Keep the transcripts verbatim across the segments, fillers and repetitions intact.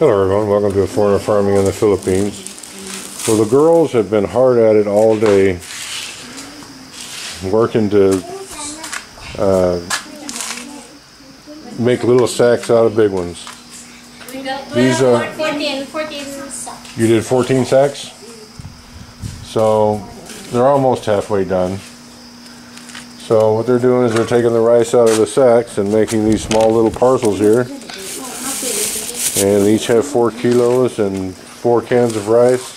Hello everyone, welcome to Foreigner Farming in the Philippines. Well, the girls have been hard at it all day, working to uh, make little sacks out of big ones. These are fourteen, fourteen sacks. You did fourteen sacks? So they're almost halfway done. So what they're doing is they're taking the rice out of the sacks and making these small little parcels here. And each have four kilos and four cans of rice.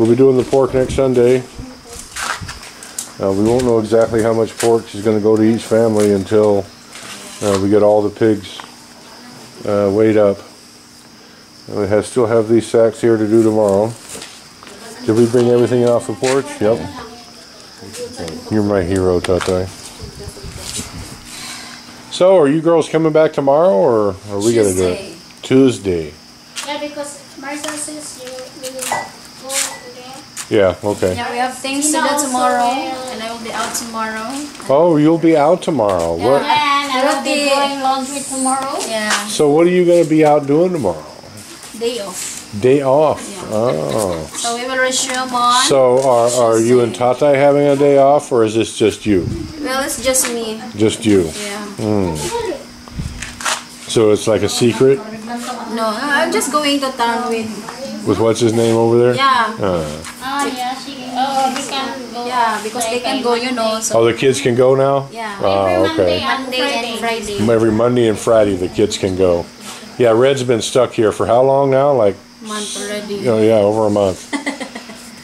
We'll be doing the pork next Sunday. Uh, we won't know exactly how much pork is going to go to each family until uh, we get all the pigs uh, weighed up. And we have, still have these sacks here to do tomorrow. Did we bring everything off the porch? Yep. You're my hero, Tata. So, are you girls coming back tomorrow, or are we going to do it? Tuesday. Yeah, because Marcel says you will go today. Yeah, okay. Yeah, we have things to do tomorrow, and I will be out tomorrow. Oh, you'll be out tomorrow. Yeah, what? And I will be doing laundry tomorrow. Yeah. So what are you going to be out doing tomorrow? Day off. Day off. Yeah. Oh. So we will resume on. So are, are you and Tata having a day off, or is this just you? Well, it's just me. Just you. Yeah. Mm. So it's like a secret? No, I'm just going to town with... With what's his name over there? Yeah. Uh. Oh, yeah, she can oh, we can go. Yeah, because they can go, you know. So. Oh, the kids can go now? Yeah. Oh, okay. Every Monday and Friday. Every Monday and Friday the kids can go. Yeah, Red's been stuck here for how long now? Like... A month already. Oh, yeah, over a month.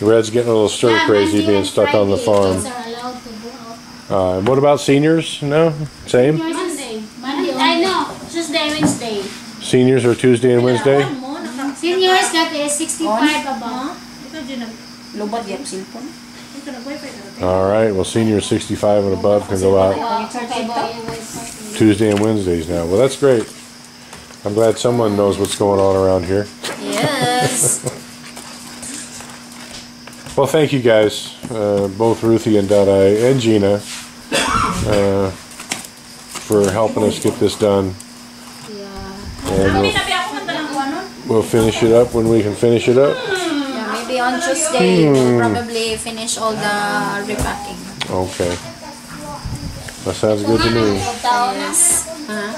Red's getting a little stir-crazy yeah, being stuck Friday, on the farm. Kids are allowed to go out. Uh, what about seniors? No? Same? Monday. Monday. I know. Tuesday, Wednesday. Seniors are Tuesday and Wednesday? Seniors that is sixty-five above. Alright, well seniors sixty-five and above can go out Tuesday and Wednesdays now. Well, that's great. I'm glad someone knows what's going on around here. Yes. Well, thank you guys, uh, both Ruthie and Dadai and Gina, uh, for helping us get this done. And we'll, we'll finish it up when we can finish it up. Yeah, maybe on Tuesday hmm. we'll probably finish all the repacking. Okay. That sounds good to me. Yes. Huh?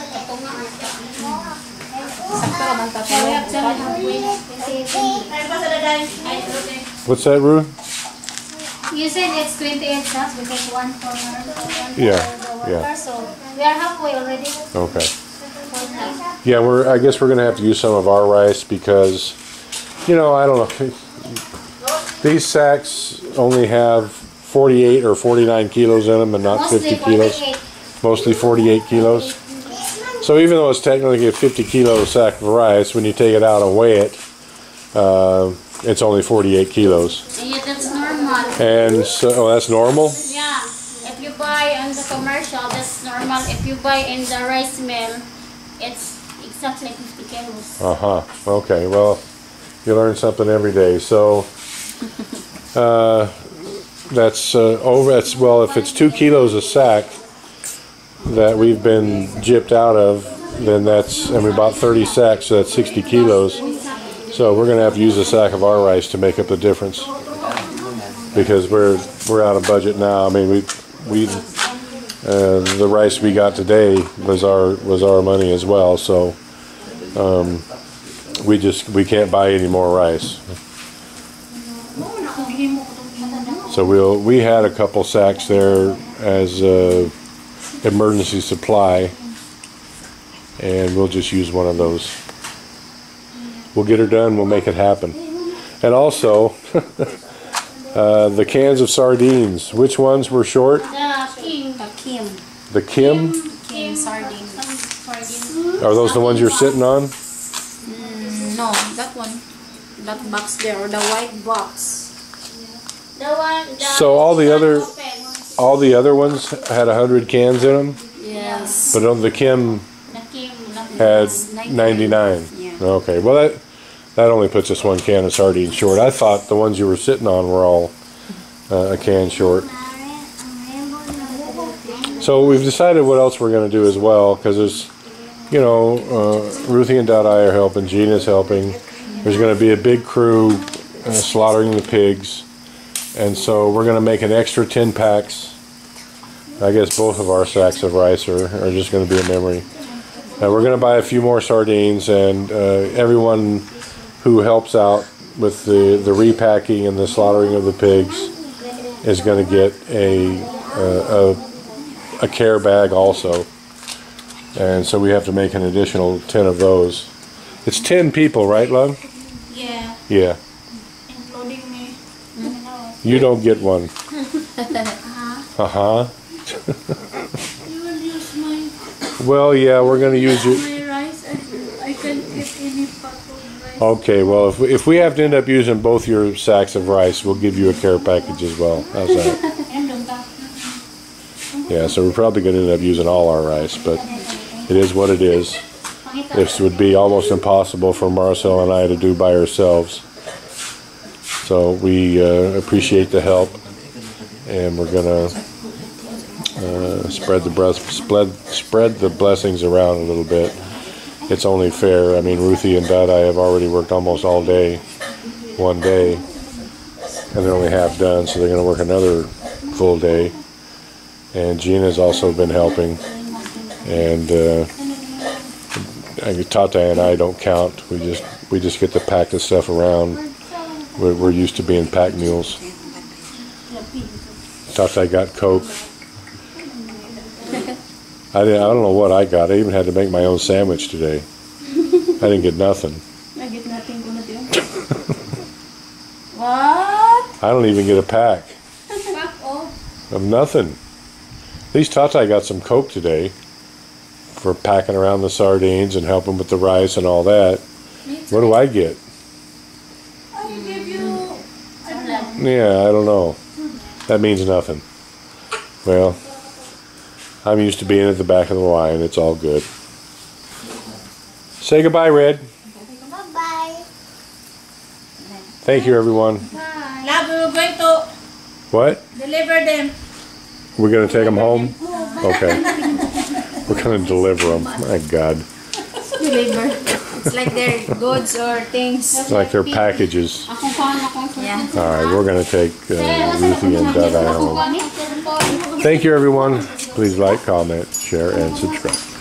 What's that, Ru? You said it's twenty-eight sacks because one for one for yeah. the water, yeah. So we are halfway already. Okay. Yeah, we're. I guess we're gonna have to use some of our rice because, you know, I don't know. These sacks only have forty-eight or forty-nine kilos in them, and not fifty kilos. Mostly forty-eight kilos. So even though it's technically a fifty kilo sack of rice, when you take it out and weigh it, uh, it's only forty-eight kilos. Yeah, that's normal. And so oh, that's normal. Yeah, if you buy on the commercial, that's normal. If you buy in the rice mill. It's exactly fifty kilos. Uh-huh. Okay. Well, you learn something every day. So uh, that's uh, over. That's well, if it's two kilos a sack that we've been gypped out of, then that's and we bought thirty sacks, so that's sixty kilos. So we're going to have to use a sack of our rice to make up the difference because we're we're out of budget now. I mean, we we. Uh, the rice we got today was our was our money as well, so um, we just we can't buy any more rice. So we'll we had a couple sacks there as a emergency supply, and we'll just use one of those. We'll get her done. We'll make it happen. And also, uh, the cans of sardines. Which ones were short? Kim. The Kim? Kim, Kim sardines. Are those the ones you're sitting on? Mm, no, that one. That box there, or the white box. The one, the so all the other, all the other ones had a hundred cans in them. Yes. But on the Kim, the Kim had ninety-nine. Yeah. Okay. Well, that that only puts us one can of sardines short. I thought the ones you were sitting on were all uh, a can short. So we've decided what else we're going to do as well, because there's you know, uh, Ruthie and Dadai are helping, Gina's helping. There's going to be a big crew uh, slaughtering the pigs. And so we're going to make an extra ten packs. I guess both of our sacks of rice are, are just going to be a memory. Uh, we're going to buy a few more sardines, and uh, everyone who helps out with the, the repacking and the slaughtering of the pigs is going to get a, uh, a, a care bag also. And so we have to make an additional ten of those. It's ten people, right, love? Yeah. Yeah. Including me. Mm-hmm. You don't get one. Uh-huh. Uh-huh. You will use mine. Well, yeah, we're going to use it. My rice, I, I can't get any pot of rice. Okay, well, if we, if we have to end up using both your sacks of rice, we'll give you a care package as well. How's that? Yeah, so we're probably going to end up using all our rice, but it is what it is. This would be almost impossible for Marcel and I to do by ourselves. So we uh, appreciate the help, and we're going to uh, spread the breath, spread, spread the blessings around a little bit. It's only fair. I mean, Ruthie and Dadai have already worked almost all day, one day, and they're only half done, so they're going to work another full day. And Gina's also been helping, and uh, Tata and I don't count. We just we just get to pack the stuff around. We're, we're used to being pack mules. Tata got Coke. I didn't, I don't know what I got. I even had to make my own sandwich today. I didn't get nothing. I get nothing. What? I don't even get a pack of nothing. At least Tata got some Coke today for packing around the sardines and helping with the rice and all that. What do I get? I give you... I don't know. Yeah, I don't know. That means nothing. Well, I'm used to being at the back of the line. It's all good. Say goodbye, Red. Bye-bye. Thank you, everyone. Bye. Love you, Beto. What? Deliver them. We're going to take them home? Okay. We're going to deliver them. My God. Deliver. It's like their goods or things. It's like their packages. Yeah. All right, we're going to take uh, Ruthie and Dadai home. Thank you, everyone. Please like, comment, share, and subscribe.